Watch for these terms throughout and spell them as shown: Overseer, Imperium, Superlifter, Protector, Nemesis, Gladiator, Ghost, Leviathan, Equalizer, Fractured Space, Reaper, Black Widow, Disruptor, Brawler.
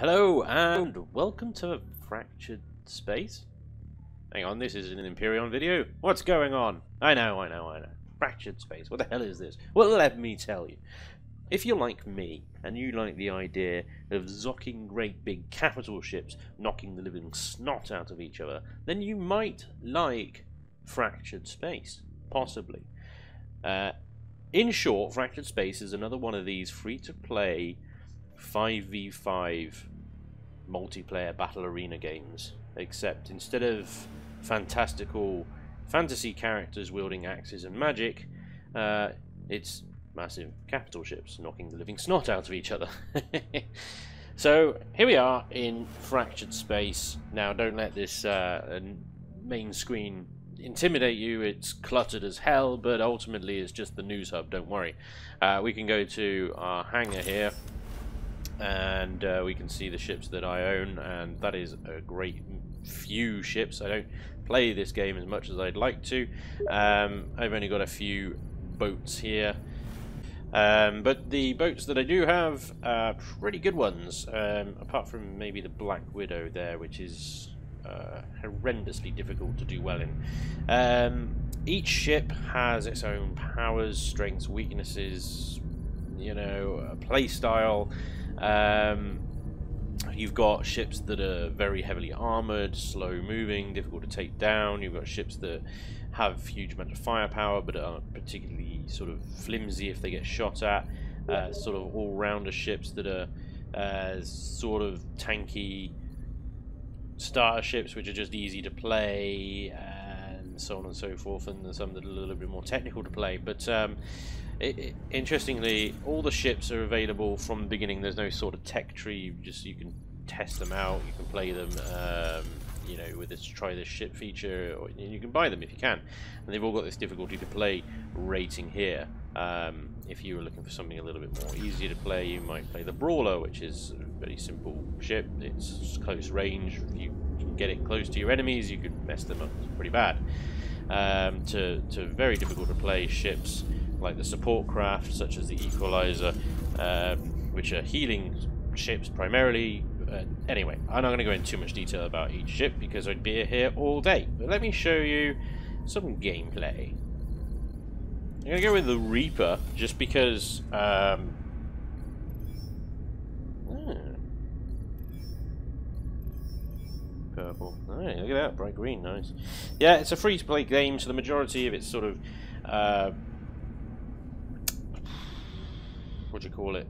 Hello and welcome to Fractured Space. Hang on, this isn't an Imperium video. What's going on? I know. Fractured Space. What the hell is this? Well, let me tell you. If you're like me and you like the idea of zocking great big capital ships, knocking the living snot out of each other, then you might like Fractured Space. Possibly. In short, Fractured Space is another one of these free-to-play 5v5 multiplayer battle arena games, except instead of fantastical fantasy characters wielding axes and magic, it's massive capital ships knocking the living snot out of each other. So here we are in Fractured Space. Now don't let this main screen intimidate you. It's cluttered as hell, but ultimately it's just the news hub, don't worry. We can go to our hangar here and we can see the ships that I own, and that is a great few ships. I don't play this game as much as I'd like to. I've only got a few boats here, but the boats that I do have are pretty good ones, apart from maybe the Black Widow there, which is horrendously difficult to do well in. Each ship has its own powers, strengths, weaknesses, you know, a play style. You've got ships that are very heavily armoured, slow moving, difficult to take down. You've got ships that have huge amount of firepower but aren't particularly sort of flimsy if they get shot at. Sort of all-rounder ships that are sort of tanky starter ships which are just easy to play, and so on and so forth, and there's some that are a little bit more technical to play. But interestingly, all the ships are available from the beginning. There's no sort of tech tree. Just you can test them out, you can play them, you know, with this try this ship feature, or you can buy them if you can. And they've all got this difficulty to play rating here. If you were looking for something a little bit more easier to play, you might play the Brawler, which is a very simple ship. It's close range. If you can get it close to your enemies, you can mess them up pretty bad. To very difficult to play ships like the support craft, such as the Equalizer, which are healing ships primarily. Anyway, I'm not going to go into too much detail about each ship because I'd be here all day. But let me show you some gameplay. I'm going to go with the Reaper just because... purple. Alright, look at that. Bright green. Nice. Yeah, it's a free-to-play game, so the majority of it's sort of... what do you call it?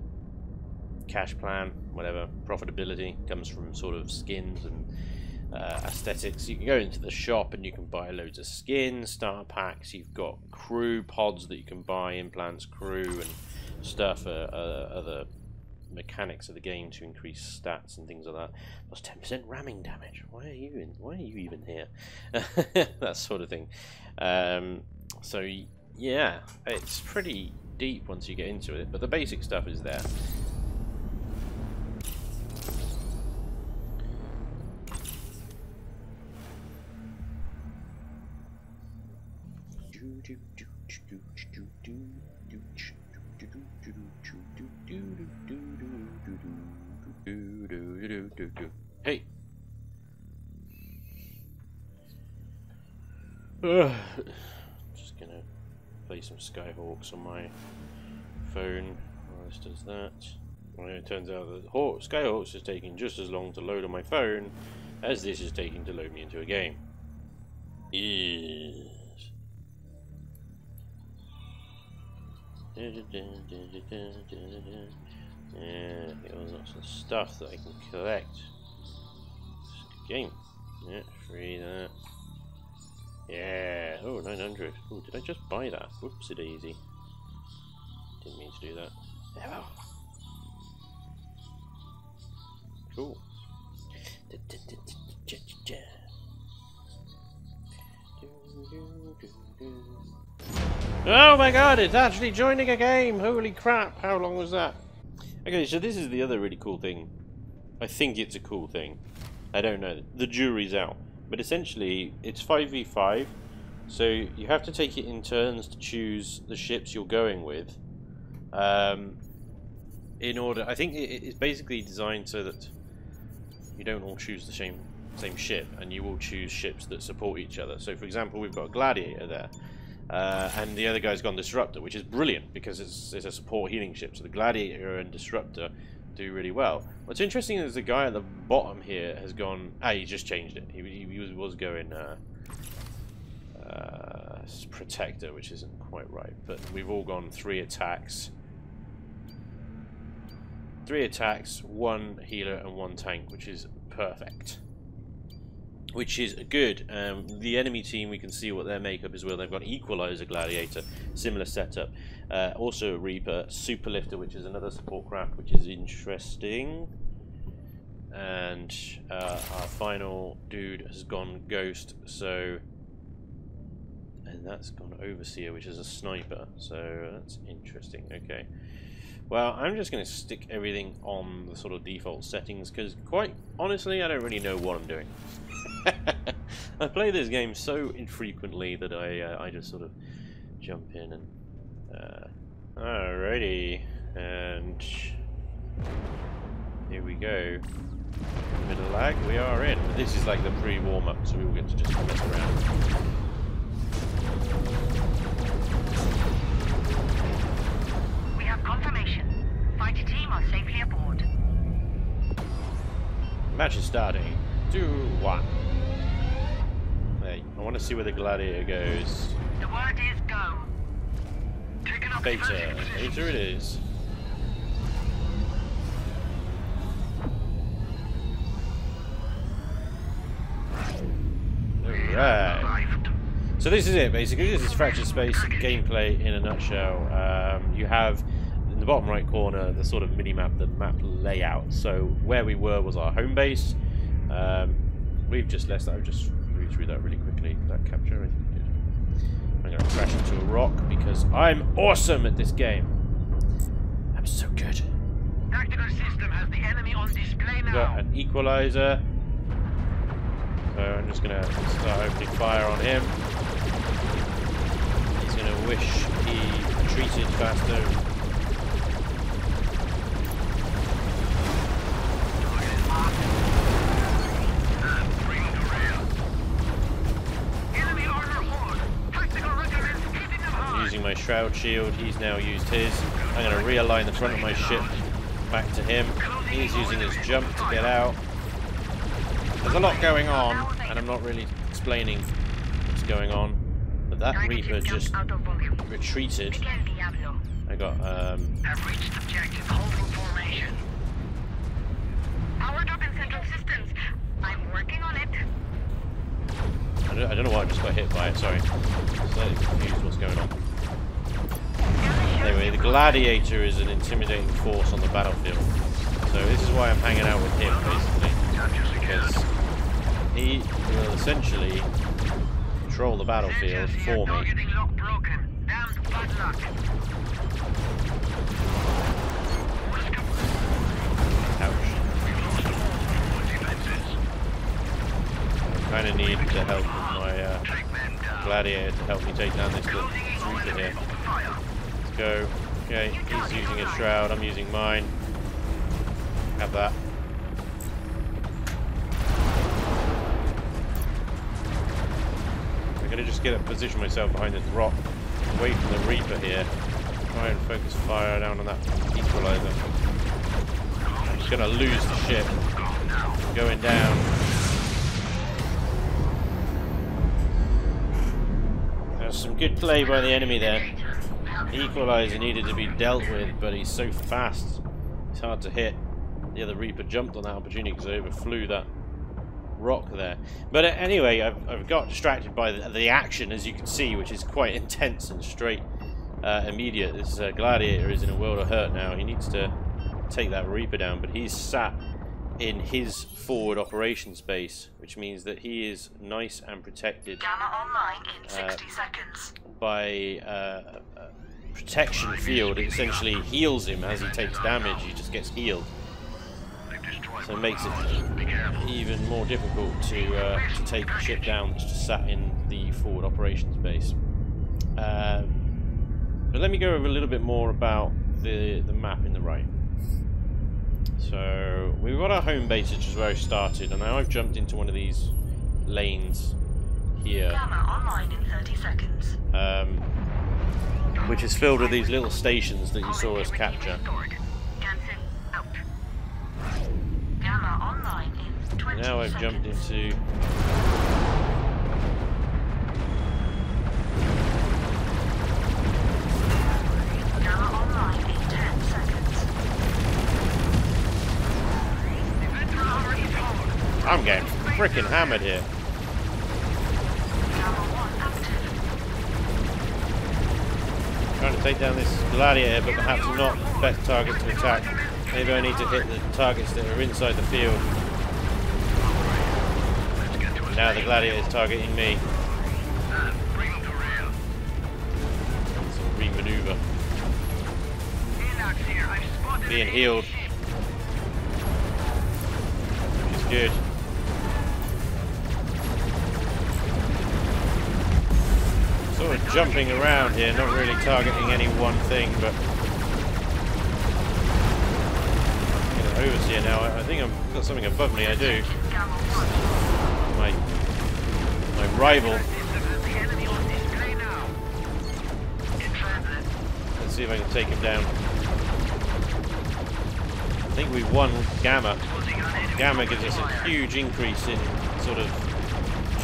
Cash plan, whatever. Profitability comes from sort of skins and aesthetics. You can go into the shop and you can buy loads of skins, starter packs. You've got crew pods that you can buy, implants, crew, and stuff. Other mechanics of the game to increase stats and things like that. Plus 10% ramming damage. Why are you even here? That sort of thing. So yeah, it's pretty deep once you get into it, but the basic stuff is there. Hey. Just gonna play some Skyhawks on my phone while this does that. Well, it turns out that Skyhawks is taking just as long to load on my phone as this is taking to load me into a game. Yes. Yeah, there's lots of stuff that I can collect. It's a good game. Yeah, free that. Yeah, oh, 900. Oh, did I just buy that? Whoopsie daisy. Didn't mean to do that. Oh. Cool. Oh my god, it's actually joining a game! Holy crap, how long was that? Okay, so this is the other really cool thing. I think it's a cool thing. I don't know. The jury's out. But essentially, it's 5v5. So you have to take it in turns to choose the ships you're going with. In order... I think it's basically designed so that you don't all choose the same ship, and you all choose ships that support each other. So for example, we've got a Gladiator there, and the other guy's gone Disruptor, which is brilliant because it's a support healing ship, so the Gladiator and Disruptor do really well. What's interesting is the guy at the bottom here has gone, he just changed it. He was going Protector, which isn't quite right, but we've all gone three attacks, one healer and one tank, which is perfect, which is good. The enemy team, we can see what their makeup is. Well, they've got Equalizer, Gladiator, similar setup, also Reaper, Superlifter, which is another support craft, which is interesting, and our final dude has gone Ghost, so, and that's gone Overseer, which is a sniper, so that's interesting. Okay, well, I'm just going to stick everything on the sort of default settings, because quite honestly I don't really know what I'm doing. I play this game so infrequently that I just sort of jump in and alrighty, and here we go. Bit of lag, we are in. But this is like the pre-warm up, so we will get to just mess around. We have confirmation. Fighter team are safely aboard. Match is starting. 2-1. Hey, I want to see where the Gladiator goes. The word is go. Beta it is. Alright. So this is it, basically. This is Fractured Space gameplay in a nutshell. You have, in the bottom right corner, the sort of mini-map, the map layout. So where we were was our home base. We've just left that. I've just flew through that really quickly. That capture, I think it did. I'm going to crash into a rock because I'm awesome at this game. I'm so good. Tactical system has the enemy on display now. Got an Equalizer. So I'm just going to start opening fire on him. He's going to wish he retreated faster. I'm using my shroud shield. He's now used his. I'm going to realign the front of my ship back to him. He's using his jump to get out. There's a lot going on, and I'm not really explaining what's going on, but that Reaper just retreated. I got, I've reached objective, holding formation. Powered up in central systems. I'm working on it. I don't know why I just got hit by it, sorry. Slightly confused what's going on. Anyway, the Gladiator is an intimidating force on the battlefield, so this is why I'm hanging out with him, basically. Because he will essentially control the battlefield for me. Ouch. I kind of need the help of my Gladiator to help me take down this Trooper here. Let's go. Okay, he's using a shroud, I'm using mine. Have that. I'm going to just get up, position myself behind this rock, wait for the Reaper here, try and focus fire down on that Equalizer. I'm just going to lose the ship, going down. There's some good play by the enemy there. The Equalizer needed to be dealt with, but he's so fast, it's hard to hit. The other Reaper jumped on that opportunity because it overflew that rock there. But anyway, I've got distracted by the action, as you can see, which is quite intense and straight, immediate. This Gladiator is in a world of hurt now. He needs to take that Reaper down, but he's sat in his forward operations base, which means that he is nice and protected. Gamma online in 60 seconds. By protection field. It essentially heals him as he takes damage. He just gets healed. So it makes it even more difficult to take the ship down that's just sat in the forward operations base. But let me go over a little bit more about the map in the right. So we've got our home base, which is where I started, and now I've jumped into one of these lanes here. Online in 30 seconds. Which is filled with these little stations that you saw us capture. Now I've jumped into... I'm getting frickin' hammered here. Trying to take down this Gladiator, but perhaps not the best target to attack. Maybe I need to hit the targets that are inside the field. Now the Gladiator is targeting me. That's a re-maneuver. Being healed. It's good. Sort of jumping around here, not really targeting any one thing, but... I'm going to Overseer now. I think I've got something above me, I do. My rival. Let's see if I can take him down. I think we've won Gamma. Gamma gives us a huge increase in sort of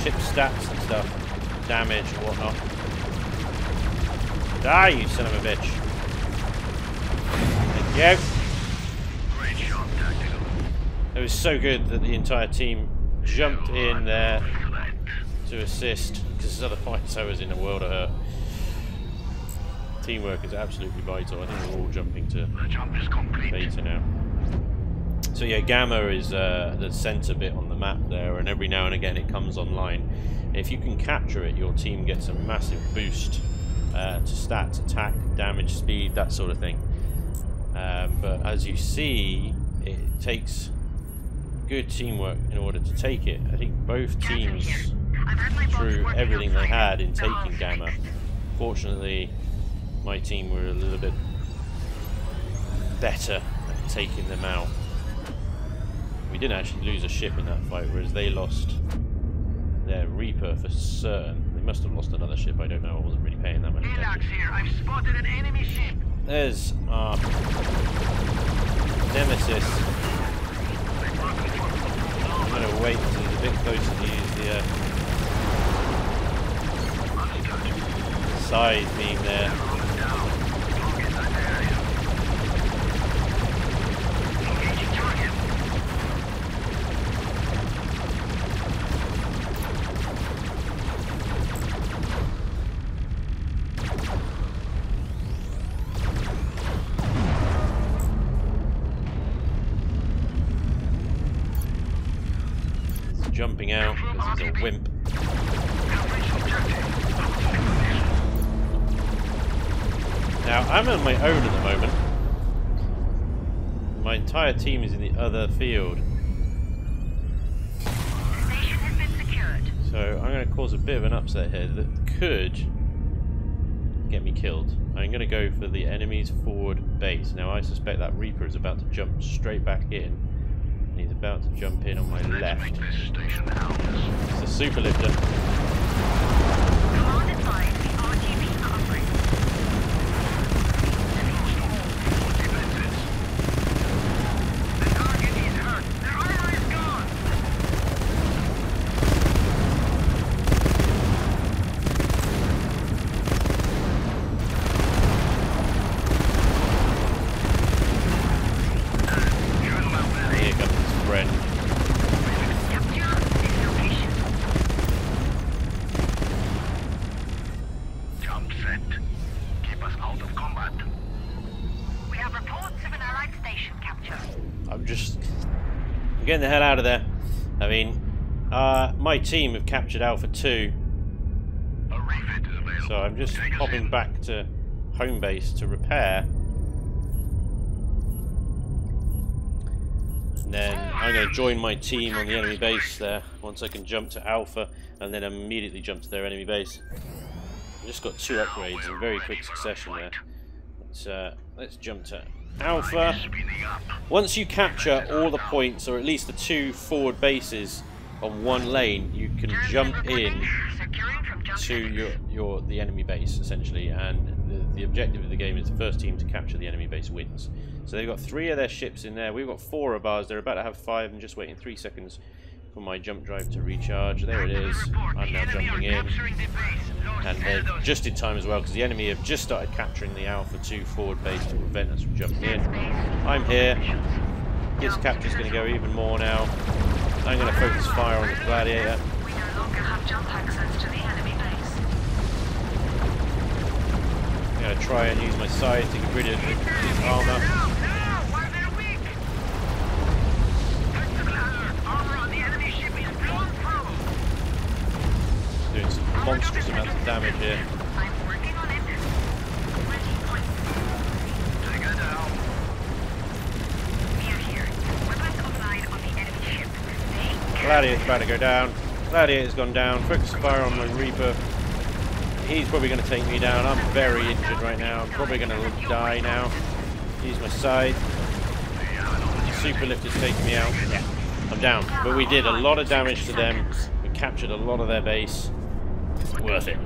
ship stats and stuff. Damage and whatnot. Die, you son of a bitch. Thank you. It was so good that the entire team jumped in there to assist, because otherwise I was in a world of hurt. Teamwork is absolutely vital. I think we're all jumping to beta now. So yeah, Gamma is the centre bit on the map there, and every now and again it comes online. If you can capture it, your team gets a massive boost to stats, attack, damage, speed, that sort of thing. But as you see, it takes good teamwork in order to take it. I think both teams threw everything they had in taking Gamma. Fortunately, my team were a little bit better at taking them out. We didn't actually lose a ship in that fight, whereas they lost their Reaper for certain. They must have lost another ship, I don't know, I wasn't really paying that much attention. There's our Nemesis. I'm going to wait until it's a bit closer to use the side beam there. Jumping out because he's a wimp. Now I'm on my own at the moment. My entire team is in the other field. So I'm going to cause a bit of an upset here that could get me killed. I'm going to go for the enemy's forward base. Now I suspect that Reaper is about to jump straight back in. He's about to jump in on my left. It's a Superlifter. Getting the hell out of there. I mean, my team have captured Alpha 2, so I'm just hopping back to home base to repair, and then I'm going to join my team on the enemy base there once I can jump to Alpha and then immediately jump to their enemy base. I've just got two upgrades in very quick succession there. Let's jump to Alpha. Once you capture all the points, or at least the 2 forward bases on one lane, you can jump in to the enemy base, essentially, and the objective of the game is the first team to capture the enemy base wins. So they've got 3 of their ships in there, we've got 4 of ours, they're about to have 5, I'm just waiting 3 seconds for my jump drive to recharge. There it is, I'm now jumping in, and they're just in time as well, because the enemy have just started capturing the Alpha 2 forward base to prevent us from jumping in. I'm here, his capture's going to go even more now, I'm going to focus fire on the Gladiator. I'm going to try and use my side to get rid of his armour. Doing some monstrous amounts of damage here. Gladiator's about to go down. Gladiator's gone down. Focus fire on the Reaper. He's probably going to take me down. I'm very injured right now. I'm probably going to die now. Use my side. Superlifter's taking me out. Yeah, I'm down. But we did a lot of damage to them. We captured a lot of their base. Worth it.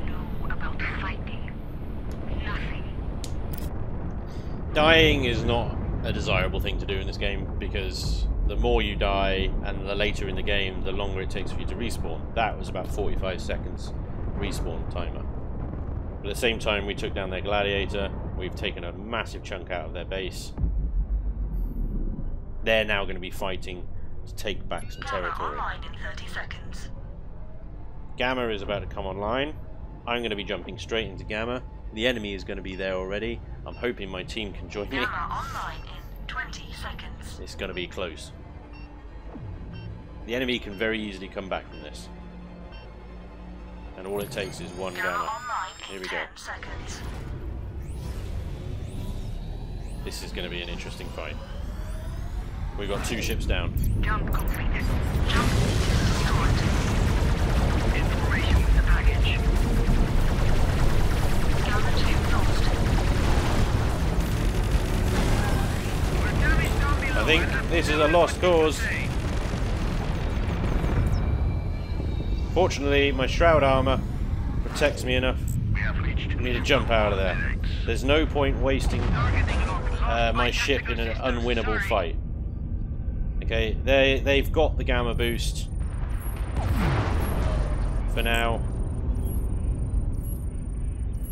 Dying is not a desirable thing to do in this game, because the more you die and the later in the game, the longer it takes for you to respawn. That was about 45 seconds respawn timer. But at the same time, we took down their Gladiator, we've taken a massive chunk out of their base. They're now going to be fighting to take back some territory. Gamma is about to come online. I'm going to be jumping straight into Gamma. The enemy is going to be there already. I'm hoping my team can join me. Gamma online in 20 seconds. It's going to be close. The enemy can very easily come back from this. And all it takes is one Gamma. Here we go. This is going to be an interesting fight. We've got 2 ships down. Jump completed. Jump destroyed. Information with the package. Gamma 2 lost. I think this is a lost cause. Fortunately, my shroud armour protects me enough for me to jump out of there. There's no point wasting my ship in an unwinnable fight. Okay, they've got the Gamma boost for now.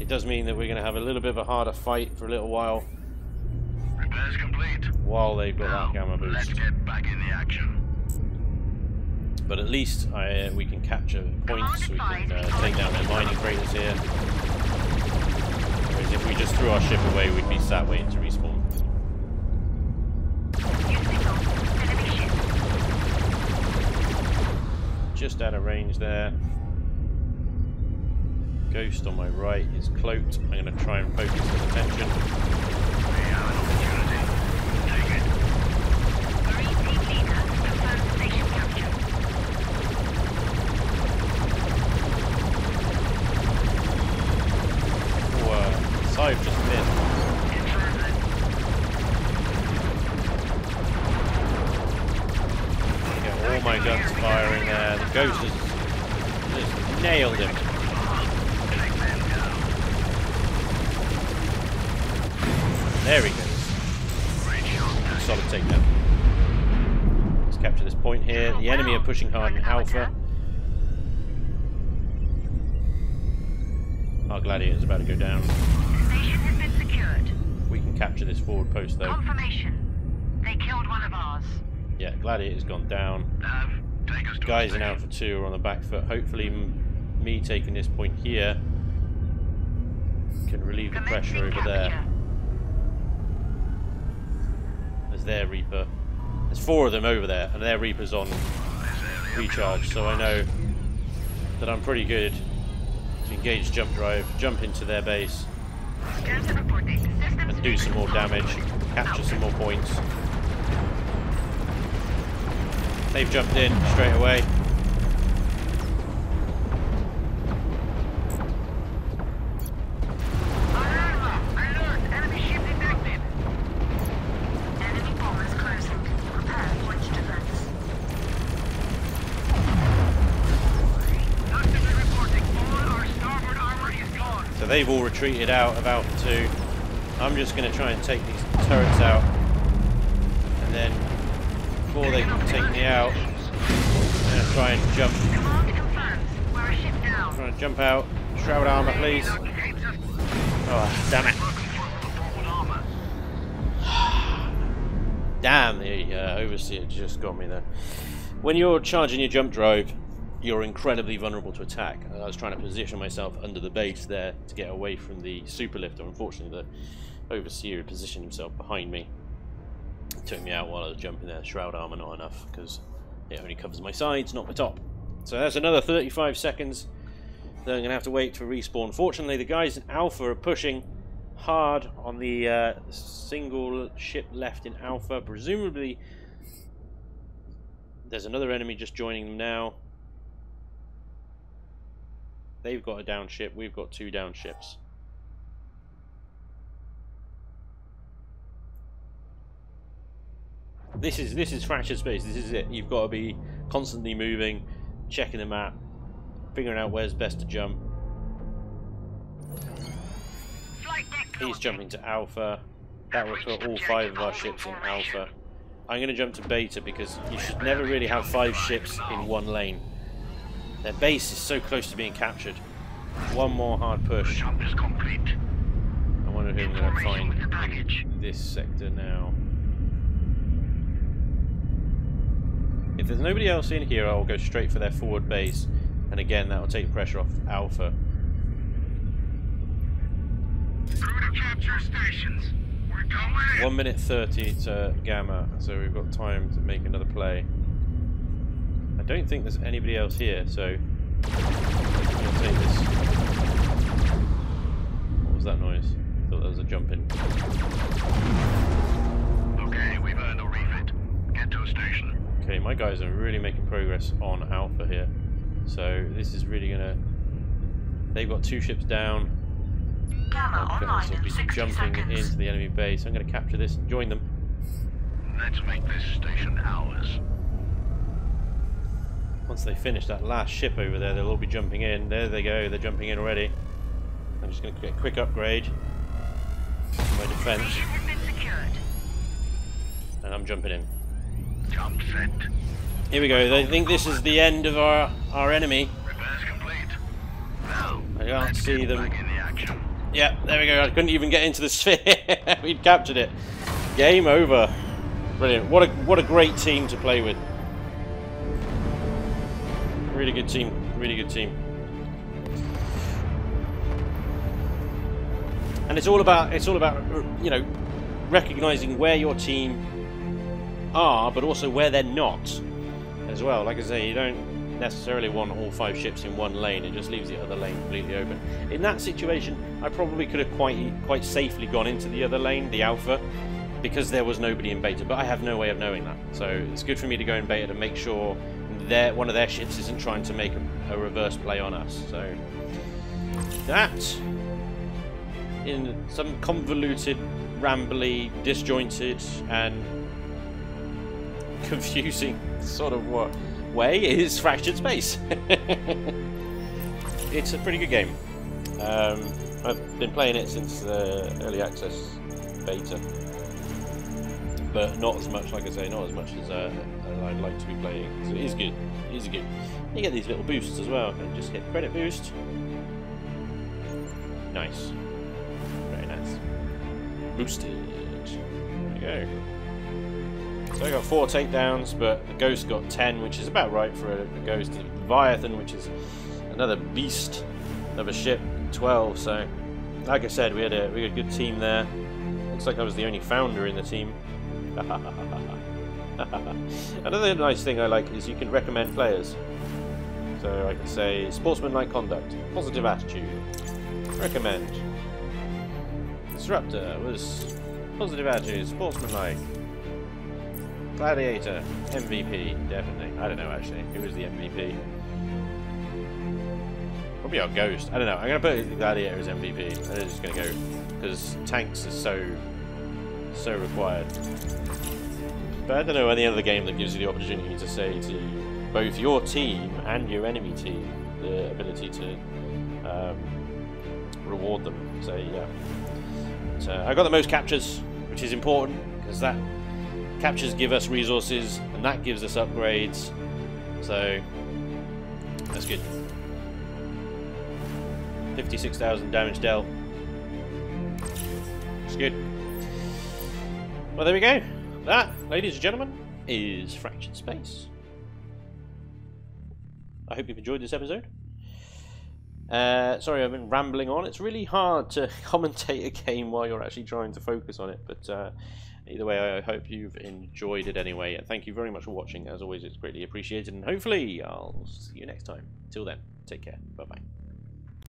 It does mean that we're going to have a little bit of a harder fight for a little while. Repairs complete. While they've got that Gamma boost. Let's get back in the action. But at least we can capture points, we can take down their mining freighters here. Whereas if we just threw our ship away, we'd be sat waiting to respawn. Just out of range there. Ghost on my right is cloaked. I'm going to try and focus his attention. I've just missed. Get all my guns firing there. The Ghost has just nailed him. There he goes. Solid takedown. Let's capture this point here. The enemy are pushing hard in Alpha. Our Gladiator is about to go down. We can capture this forward post though. Confirmation. They killed one of ours. Yeah, Gladiator's gone down. Guys in Alpha 2 are on the back foot. Hopefully me taking this point here can relieve the pressure over there. There's their Reaper. There's 4 of them over there and their Reaper's on recharge, so I know that I'm pretty good to engage jump drive, jump into their base, and do some more damage, capture some more points. They've jumped in straight away. they've all retreated out about two. I'm just going to try and take these turrets out, and then before they can take me out, I'm going to try and jump. I'm trying to jump out. Shroud armor, please. Oh, damn it. Damn, the Overseer just got me there. When you're charging your jump drive, you're incredibly vulnerable to attack. I was trying to position myself under the base there to get away from the Superlifter. Unfortunately, the Overseer positioned himself behind me. It took me out while I was jumping there. Shroud armor, not enough, because it only covers my sides, not my top. So that's another 35 seconds. Then I'm going to have to wait for respawn. Fortunately, the guys in Alpha are pushing hard on the single ship left in Alpha. Presumably, there's another enemy just joining them now. They've got a down ship. We've got two down ships. This is Fractured Space. This is it. You've got to be constantly moving, checking the map, figuring out where's best to jump. He's jumping to Alpha. That will put all five of our ships in Alpha. I'm going to jump to Beta because you should never really have five ships in one lane. Their base is so close to being captured. One more hard push. I wonder who I'm going to find in this sector now. If there's nobody else in here, I'll go straight for their forward base. And again, that will take pressure off Alpha. Crew to capture stations. We're going. 1:30 to Gamma, so we've got time to make another play. I don't think there's anybody else here, so I'll take this. What was that noise? I thought that was a jump in. Okay, we've earned a refit. Get to a station. Okay, my guys are really making progress on Alpha here. So this is really gonna. They've got two ships down. Gamma will be jumping into the enemy base. I'm gonna capture this and join them. Let's make this station ours. Once they finish that last ship over there, they'll all be jumping in. There they go. They're jumping in already. I'm just gonna get a quick upgrade to my defense, and I'm jumping in. Jump set. Here we go, they think this is the end of our enemy. Repairs complete. No, I can't see them. The yeah, there we go, I couldn't even get into the sphere. We'd captured it. Game over. Brilliant. What a great team to play with. Really good team, really good team. And it's all about you know, recognizing where your team are, but also where they're not. As well, like I say, you don't necessarily want all five ships in one lane. It just leaves the other lane completely open. In that situation, I probably could have quite safely gone into the other lane, the Alpha, because there was nobody in Beta. But I have no way of knowing that, so it's good for me to go in Beta to make sure one of their ships isn't trying to make a reverse play on us. So that, in some convoluted, rambly, disjointed, and confusing sort of way is Fractured Space. It's a pretty good game. I've been playing it since the early access beta, but not as much, like I say, not as much as I'd like to be playing. So it is good. It is good. You get these little boosts as well. And just hit credit boost. Nice. Very nice. Boosted. There we go. So I got 4 takedowns, but the Ghost got 10, which is about right for a Ghost. The Leviathan, which is another beast of a ship, 12. So, like I said, we had a good team there. Looks like I was the only founder in the team. Another nice thing I like is you can recommend players. So I can say sportsmanlike conduct, positive attitude, recommend. Disruptor was positive attitude, sportsmanlike. Gladiator, MVP, definitely. I don't know actually, who was the MVP? Probably our Ghost, I don't know. I'm going to put Gladiator as MVP. I'm just going to go, because tanks are so required. But I don't know any other game that gives you the opportunity to say to both your team and your enemy team the ability to reward them. So yeah, so I got the most captures, which is important because that captures give us resources and that gives us upgrades, so that's good. 56,000 damage dealt. It's good. Well, there we go. That, ladies and gentlemen, is Fractured Space. I hope you've enjoyed this episode. Sorry, I've been rambling on. It's really hard to commentate a game while you're actually trying to focus on it, but either way, I hope you've enjoyed it anyway. And thank you very much for watching. As always, it's greatly appreciated, and hopefully I'll see you next time. Till then, take care. Bye-bye.